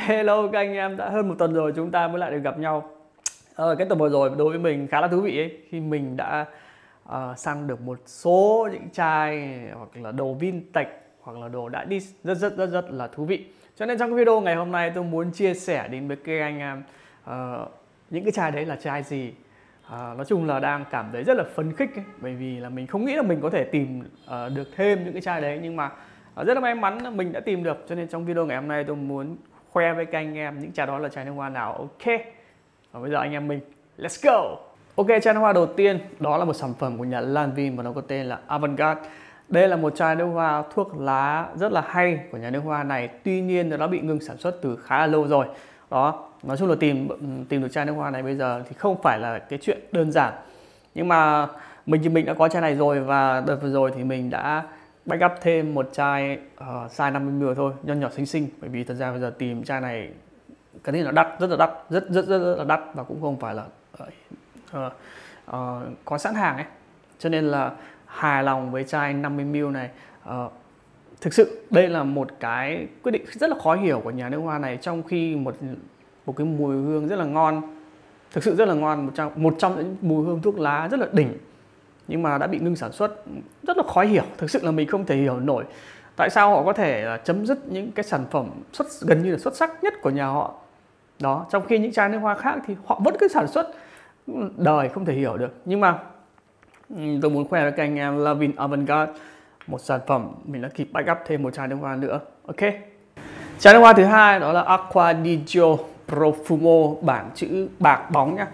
Hello các anh em, đã hơn một tuần rồi chúng ta mới lại được gặp nhau. Cái tuần vừa rồi đối với mình khá là thú vị ấy, khi mình đã săn được một số những chai hoặc là đồ vintage hoặc là đồ đã đi rất là thú vị. Cho nên trong cái video ngày hôm nay tôi muốn chia sẻ đến với các anh em những cái chai đấy là chai gì. Nói chung là đang cảm thấy rất là phấn khích ấy, bởi vì là mình không nghĩ là mình có thể tìm được thêm những cái chai đấy, nhưng mà rất là may mắn là mình đã tìm được. Cho nên trong video ngày hôm nay tôi muốn khoe với các anh em những chai đó là chai nước hoa nào. Ok, và bây giờ anh em mình let's go. Ok, chai nước hoa đầu tiên đó là một sản phẩm của nhà Lanvin và nó có tên là Avant Garde. Đây là một chai nước hoa thuốc lá rất là hay của nhà nước hoa này, tuy nhiên nó đã bị ngừng sản xuất từ khá là lâu rồi. Đó, nói chung là tìm được chai nước hoa này bây giờ thì không phải là cái chuyện đơn giản. Nhưng mà mình đã có chai này rồi, và đợt vừa rồi thì mình đã back up thêm một chai size 50ml thôi, nho nhỏ xinh xinh, bởi vì thật ra bây giờ tìm chai này cái này nó đắt, rất là đắt, và cũng không phải là có sẵn hàng ấy. Cho nên là hài lòng với chai 50ml này. Thực sự đây là một cái quyết định rất là khó hiểu của nhà nước hoa này, trong khi một cái mùi hương rất là ngon, thực sự rất là ngon, một trong những mùi hương thuốc lá rất là đỉnh, nhưng mà đã bị ngưng sản xuất. Rất là khó hiểu, thực sự là mình không thể hiểu nổi tại sao họ có thể chấm dứt những cái sản phẩm gần như là xuất sắc nhất của nhà họ. Đó, trong khi những chai nước hoa khác thì họ vẫn cứ sản xuất, đời không thể hiểu được. Nhưng mà tôi muốn khoe với các anh em Lanvin Avant Garde, một sản phẩm mình đã kịp back up thêm một chai nước hoa nữa. Ok, chai nước hoa thứ hai đó là Acqua di Giò Profumo, bản chữ bạc bóng nhá.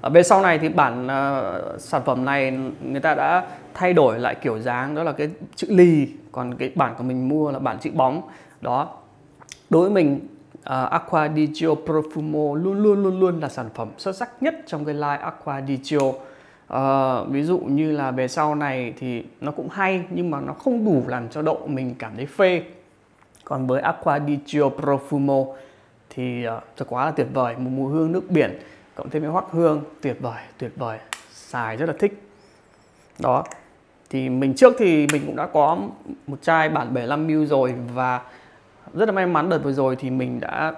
Ở bên sau này thì bản sản phẩm này người ta đã thay đổi lại kiểu dáng, đó là cái chữ lì, còn cái bản của mình mua là bản chữ bóng. Đó, đối với mình Acqua di Giò Profumo luôn là sản phẩm xuất sắc nhất trong cái line Acqua di Giò. Ví dụ như là về sau này thì nó cũng hay, nhưng mà nó không đủ làm cho độ mình cảm thấy phê. Còn với Acqua di Giò Profumo thì thật quá là tuyệt vời, một mùi hương nước biển cộng thêm với hoắc hương, tuyệt vời, xài rất là thích. Đó, thì mình trước thì mình cũng đã có một chai bản 75ml rồi, và rất là may mắn đợt vừa rồi thì mình đã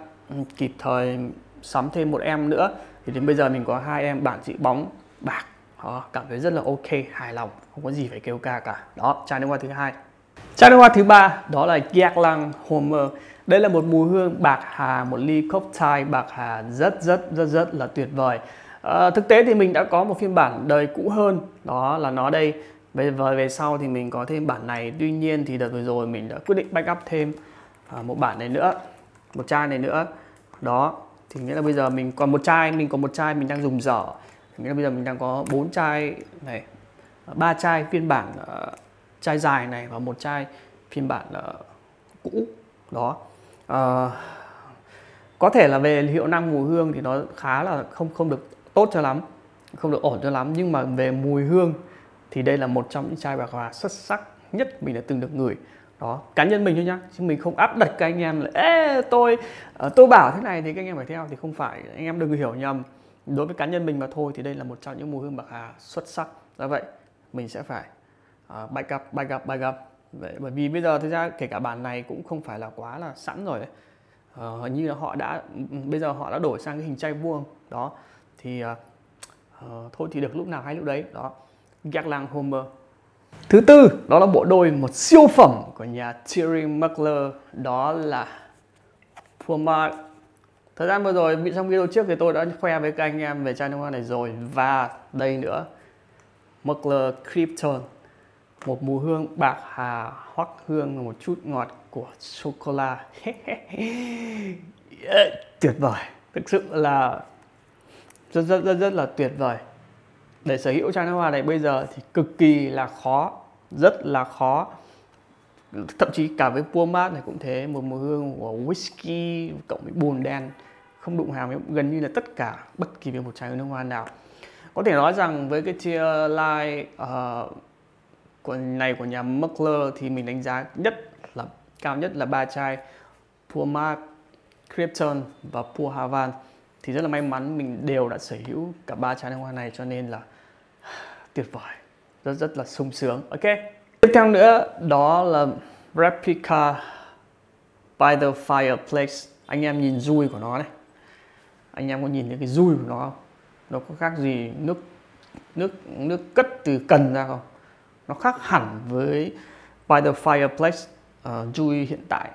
kịp thời sắm thêm một em nữa, thì đến bây giờ mình có hai em bản chữ bóng bạc. Đó, cảm thấy rất là ok, hài lòng, không có gì phải kêu ca cả. Đó, chai nước hoa thứ hai. Chai nước hoa thứ ba đó là Jacques Lang Homer. Đây là một mùi hương bạc hà, một ly cocktail bạc hà rất là tuyệt vời. Thực tế thì mình đã có một phiên bản đời cũ hơn, đó là nó đây. Về sau thì mình có thêm bản này, tuy nhiên thì đợt vừa rồi mình đã quyết định back up thêm một bản này nữa, một chai này nữa. Đó, thì nghĩa là bây giờ mình còn một chai, mình đang dùng dở. Nghĩa là bây giờ mình đang có 4 chai này, 3 chai phiên bản chai dài này và một chai phiên bản cũ. Đó, có thể là về hiệu năng mùi hương thì nó khá là không được tốt cho lắm, không được ổn cho lắm, nhưng mà về mùi hương thì đây là một trong những chai bạc hà xuất sắc nhất mình đã từng được ngửi. Đó, cá nhân mình thôi nhá, chứ mình không áp đặt các anh em là ê, tôi bảo thế này thì các anh em phải theo, thì không phải, anh em đừng hiểu nhầm. Đối với cá nhân mình mà thôi thì đây là một trong những mùi hương bạc hà xuất sắc. Do vậy mình sẽ phải back up. Bởi vì bây giờ thực ra kể cả bản này cũng không phải là quá là sẵn rồi. Hình như là bây giờ họ đã đổi sang cái hình chai vuông. Đó, thì thôi thì được lúc nào hay lúc đấy. Đó, Jacques Lang Homer. Thứ tư đó là bộ đôi một siêu phẩm của nhà Thierry Mugler, đó là Pomar. Thời gian vừa rồi trong video trước thì tôi đã khoe với các anh em về chai nước hoa này rồi, và đây nữa, Mugler Krypton, một mùi hương bạc hà hoắc hương và một chút ngọt của sô cô la. Tuyệt vời, thực sự là rất là tuyệt vời. Để sở hữu chai nước hoa này bây giờ thì cực kỳ là khó, rất là khó. Thậm chí cả với Puma này cũng thế, một mùi hương của whisky cộng với bùn đen, không đụng hàng với gần như là tất cả bất kỳ một chai nước hoa nào. Có thể nói rằng với cái tier line này của nhà Mugler thì mình đánh giá cao nhất là 3 chai Pomar, Krypton và Puma Havan, thì rất là may mắn mình đều đã sở hữu cả 3 chai nước hoa này, cho nên là tuyệt vời, rất là sung sướng. Ok, tiếp theo nữa đó là Replica by the Fireplace. Anh em nhìn dui của nó này, anh em có nhìn thấy cái dui của nó không? Nó có khác gì nước cất từ cần ra không? Nó khác hẳn với By the Fireplace dui hiện tại.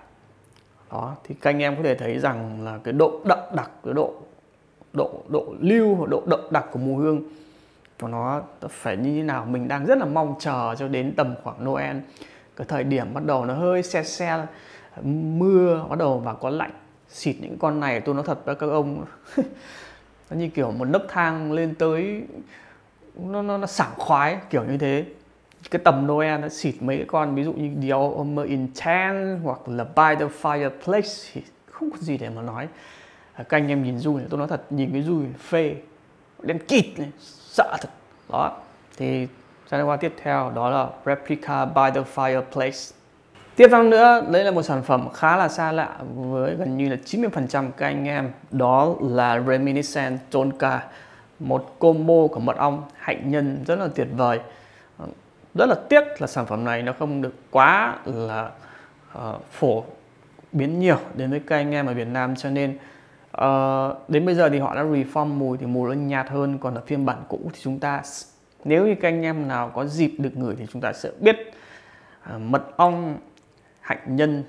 Đó, thì các anh em có thể thấy rằng là cái độ đậm đặc, cái độ lưu và độ đậm đặc của mùi hương của nó phải như thế nào. Mình đang rất là mong chờ cho đến tầm khoảng Noel, cái thời điểm bắt đầu nó hơi se mưa bắt đầu và có lạnh. Xịt những con này tôi nói thật với các ông nó như kiểu một nấc thang lên tới, nó sảng khoái kiểu như thế. Cái tầm Noel nó xịt mấy cái con ví dụ như The Homer Intense hoặc là By the Fireplace thì không có gì để mà nói. Các anh em nhìn dùi, tôi nói thật, nhìn cái dùi phê đen kịt này, sợ thật. Đó, thì sản phẩm tiếp theo đó là Replica by the Fireplace. Tiếp theo nữa, đây là một sản phẩm khá là xa lạ với gần như là 90% các anh em. Đó là Reminiscence Tonka, một combo của mật ong hạnh nhân rất là tuyệt vời. Rất là tiếc là sản phẩm này nó không được quá là phổ biến nhiều đến với các anh em ở Việt Nam, cho nên đến bây giờ thì họ đã reform mùi thì mùi nó nhạt hơn. Còn ở phiên bản cũ thì chúng ta, nếu như các anh em nào có dịp được ngửi thì chúng ta sẽ biết mật ong hạnh nhân,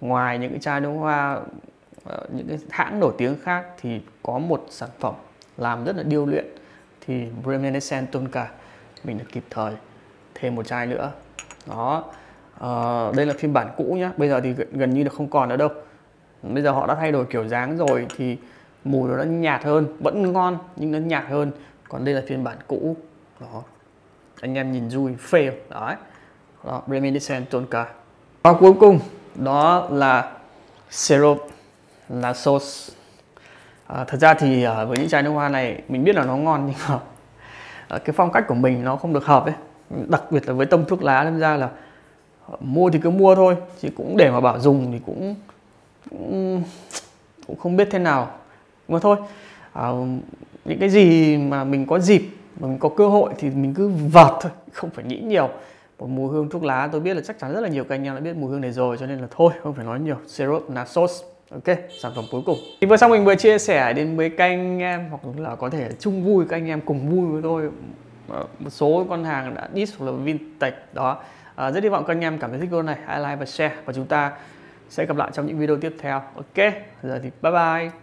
ngoài những cái chai nước hoa, những cái hãng nổi tiếng khác thì có một sản phẩm làm rất là điêu luyện. Thì Reminiscence Tonka mình đã kịp thời thêm một chai nữa. Đó, đây là phiên bản cũ nhá, bây giờ thì gần như là không còn nữa đâu. Bây giờ họ đã thay đổi kiểu dáng rồi thì mùi nó nhạt hơn, vẫn ngon nhưng nó nhạt hơn. Còn đây là phiên bản cũ. Đó, anh em nhìn dùi phê đấy. Đó, Reminiscence Tonka. Và cuối cùng đó là Serum Nassos. Thật ra thì với những chai nước hoa này mình biết là nó ngon nhưng mà cái phong cách của mình nó không được hợp ấy. Đặc biệt là với tông thuốc lá, nên ra là mua thì cứ mua thôi, chứ cũng để mà bảo dùng thì cũng không biết thế nào. Mà thôi, những cái gì mà mình có dịp, mình có cơ hội thì mình cứ vợt thôi, không phải nghĩ nhiều. Một mùi hương thuốc lá tôi biết là chắc chắn rất là nhiều các anh em đã biết mùi hương này rồi, cho nên là thôi không phải nói nhiều. Serum Nassos, ok, sản phẩm cuối cùng. Thì vừa xong mình vừa chia sẻ đến với các anh em, hoặc là có thể chung vui các anh em cùng vui với tôi một số con hàng đã diss hoặc là vintage. Đó, rất hy vọng các anh em cảm thấy thích video này, hãy like và share, và chúng ta sẽ gặp lại trong những video tiếp theo. Ok, giờ thì bye bye.